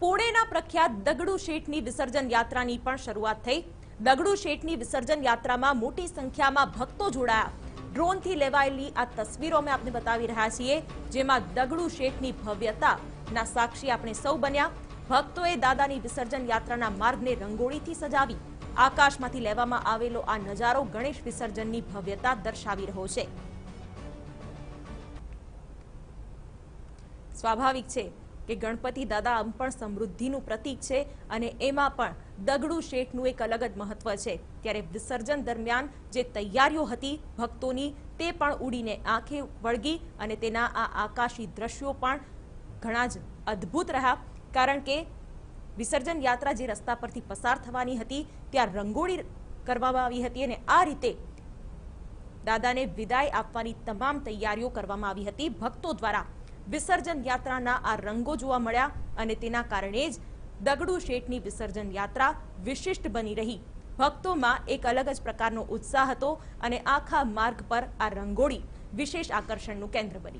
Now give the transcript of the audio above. પોળેના પ્રખ્યાત દગડુશેઠની વિસર્જન યાત્રાની પણ શરૂઆત થઈ। દગડુશેઠની વિસર્જન યાત્રામાં મોટી સંખ્યામાં ભક્તો જોડાયા। ડ્રોનથી લેવાયેલી આ તસવીરો અમે આપને બતાવી રહ્યા છીએ, જેમાં દગડુશેઠની ભવ્યતાના સાક્ષી આપણે સૌ બન્યા। ભક્તોએ દાદાની વિસર્જન યાત્રાના માર્ગને રંગોળીથી સજાવી। આકાશમાંથી લેવામાં આવેલો આ નજારો ગણેશ વિસર્જનની ભવ્યતા દર્શાવી રહ્યો છે। स्वाभाविक है कि गणपति दादा आम पण समृद्धिनुं प्रतीक है अने एमां पण दगडुशेठनुं एक अलग ज महत्व है। त्यारे विसर्जन दरमियान जे तैयारीओ हती भक्तोनी ते पण उडीने आंखे वळगी अने तेना आ आकाशी दृश्यो पण घणा ज अद्भुत रह्या। कारण के विसर्जन यात्रा जे रस्ता परथी पसार थवानी हती त्यां रंगोळी करवामां आवी हती अने आ रीते दादाने विदाय आपवानी तमाम तैयारीओ करवामां आवी हती। भक्तों द्वारा विसर्जन यात्राना आ रंगो जोवा मळ्या अने तेना कारणे ज दगडुशेठनी विसर्जन यात्रा विशिष्ट बनी रही। भक्तोमां एक अलग ज प्रकारनो उत्साह हतो अने आखा मार्ग पर आ रंगोळी विशेष आकर्षणनुं केंद्र बनी।